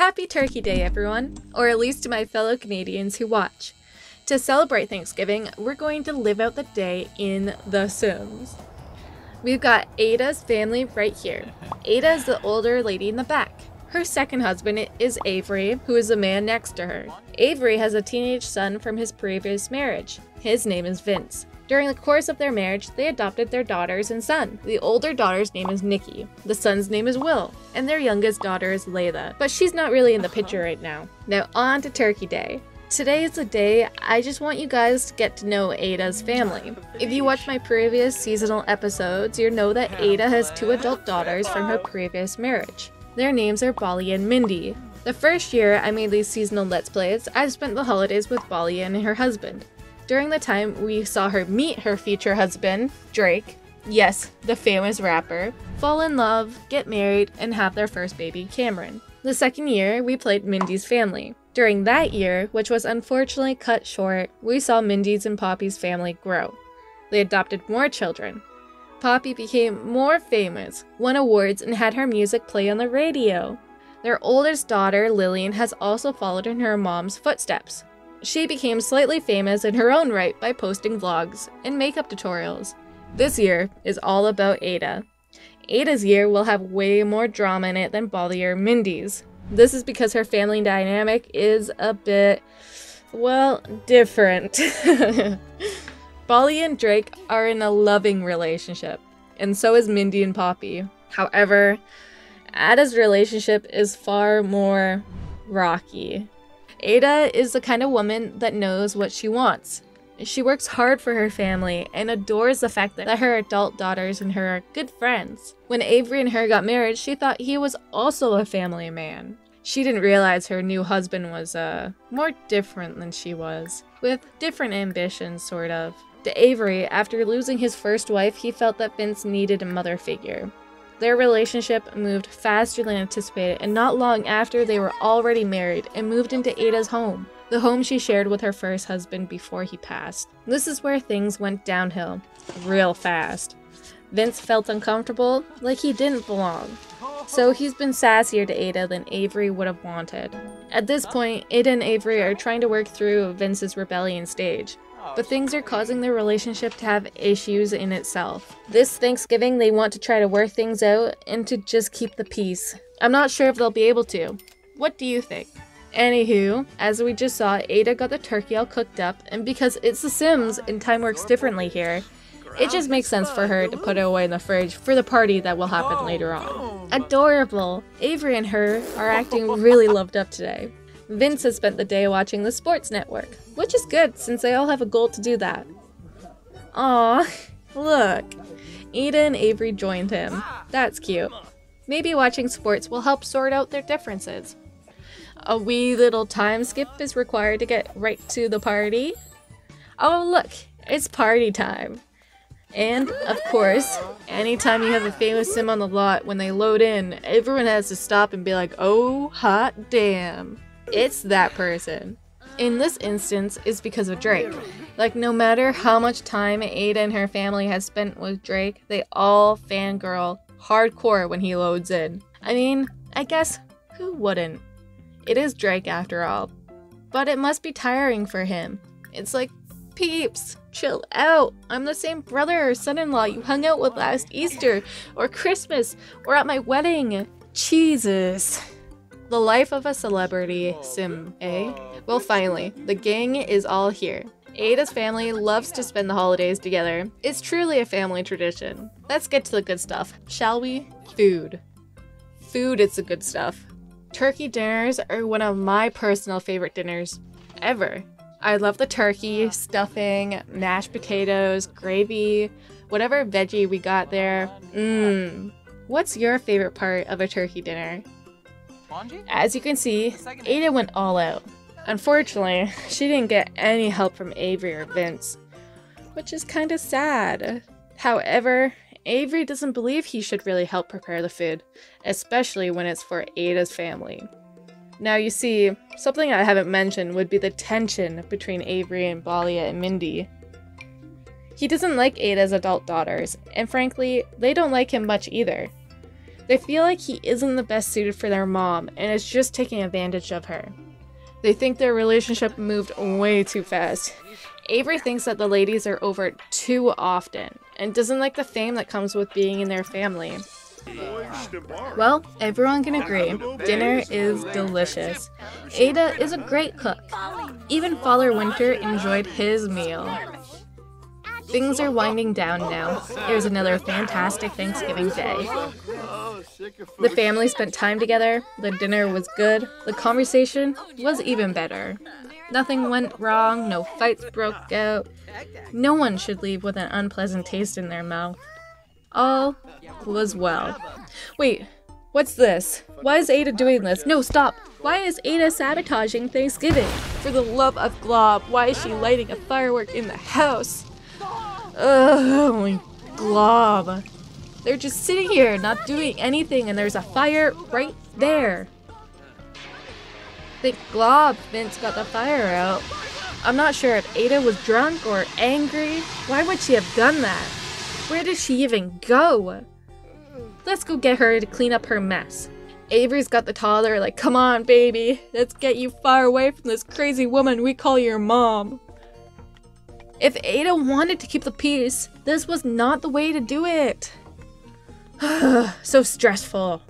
Happy Turkey Day, everyone, or at least to my fellow Canadians who watch. To celebrate Thanksgiving, we're going to live out the day in The Sims. We've got Ada's family right here. Ada is the older lady in the back. Her second husband is Avery, who is the man next to her. Avery has a teenage son from his previous marriage. His name is Vince. During the course of their marriage, they adopted their daughters and son. The older daughter's name is Nikki, the son's name is Will, and their youngest daughter is Layla, but she's not really in the picture right now. Now on to Turkey Day. Today is the day I just want you guys to get to know Ada's family. If you watch my previous seasonal episodes, you'll know that Ada has two adult daughters from her previous marriage. Their names are Bolly and Mindy. The first year I made these seasonal Let's Plays, I've spent the holidays with Bolly and her husband. During the time, we saw her meet her future husband, Drake, yes, the famous rapper, fall in love, get married, and have their first baby, Cameron. The second year, we played Mindy's family. During that year, which was unfortunately cut short, we saw Mindy's and Poppy's family grow. They adopted more children. Poppy became more famous, won awards, and had her music play on the radio. Their oldest daughter, Lillian, has also followed in her mom's footsteps. She became slightly famous in her own right by posting vlogs and makeup tutorials. This year is all about Ada. Ada's year will have way more drama in it than Bolly or Mindy's. This is because her family dynamic is a bit, well, different. Bolly and Drake are in a loving relationship, and so is Mindy and Poppy. However, Ada's relationship is far more rocky. Ada is the kind of woman that knows what she wants. She works hard for her family and adores the fact that her adult daughters and her are good friends. When Avery and her got married, she thought he was also a family man. She didn't realize her new husband was more different than she was, with different ambitions, sort of. To Avery, after losing his first wife, he felt that Vince needed a mother figure. Their relationship moved faster than anticipated, and not long after they were already married and moved into Ada's home, the home she shared with her first husband before he passed. This is where things went downhill, real fast. Vince felt uncomfortable, like he didn't belong. So he's been sassier to Ada than Avery would have wanted. At this point, Ada and Avery are trying to work through Vince's rebellion stage, but things are causing their relationship to have issues in itself. This Thanksgiving, they want to try to work things out and to just keep the peace. I'm not sure if they'll be able to. What do you think? Anywho, as we just saw, Ada got the turkey all cooked up, and because it's The Sims and time works differently here, it just makes sense for her to put it away in the fridge for the party that will happen later on. Adorable! Avery and her are acting really loved up today. Vince has spent the day watching the Sports Network, which is good since they all have a goal to do that. Aww, look, Ada and Avery joined him. That's cute. Maybe watching sports will help sort out their differences. A wee little time skip is required to get right to the party. Oh look, it's party time. And, of course, anytime you have a famous sim on the lot, when they load in, everyone has to stop and be like, oh hot damn. It's that person. In this instance, it's because of Drake. Like, no matter how much time Ada and her family has spent with Drake, they all fangirl hardcore when he loads in. I mean, I guess, who wouldn't? It is Drake after all. But it must be tiring for him. It's like, peeps, chill out. I'm the same brother or son-in-law you hung out with last Easter, or Christmas, or at my wedding. Jesus. The life of a celebrity sim, eh? Well, finally, the gang is all here. Ada's family loves to spend the holidays together. It's truly a family tradition. Let's get to the good stuff, shall we? Food. Food is the good stuff. Turkey dinners are one of my personal favorite dinners ever. I love the turkey, stuffing, mashed potatoes, gravy, whatever veggie we got there. Mmm. What's your favorite part of a turkey dinner? As you can see, Ada went all out. Unfortunately, she didn't get any help from Avery or Vince, which is kind of sad. However, Avery doesn't believe he should really help prepare the food, especially when it's for Ada's family. Now you see, something I haven't mentioned would be the tension between Avery and Bolly and Mindy. He doesn't like Ada's adult daughters, and frankly, they don't like him much either. They feel like he isn't the best suited for their mom and is just taking advantage of her. They think their relationship moved way too fast. Avery thinks that the ladies are over too often and doesn't like the fame that comes with being in their family. Well, everyone can agree, dinner is delicious. Ada is a great cook. Even Father Winter enjoyed his meal. Things are winding down now. It was another fantastic Thanksgiving day. The family spent time together, the dinner was good, the conversation was even better. Nothing went wrong, no fights broke out. No one should leave with an unpleasant taste in their mouth. All was well. Wait, what's this? Why is Ada doing this? No, stop! Why is Ada sabotaging Thanksgiving? For the love of Glob, why is she lighting a firework in the house? Ugh, Glob. They're just sitting here, not doing anything, and there's a fire right there. I think Glob Vince got the fire out. I'm not sure if Ada was drunk or angry. Why would she have done that? Where did she even go? Let's go get her to clean up her mess. Avery's got the toddler like, come on, baby. Let's get you far away from this crazy woman we call your mom. If Ada wanted to keep the peace, this was not the way to do it. So stressful.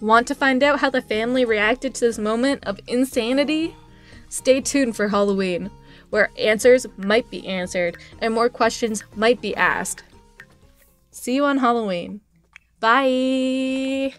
Want to find out how the family reacted to this moment of insanity? Stay tuned for Halloween, where answers might be answered and more questions might be asked. See you on Halloween. Bye!